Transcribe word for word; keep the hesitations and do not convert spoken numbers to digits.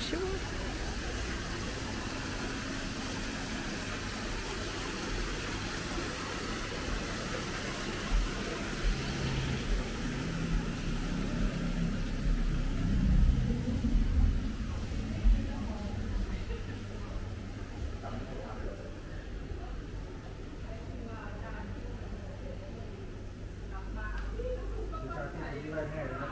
Sure. Right there.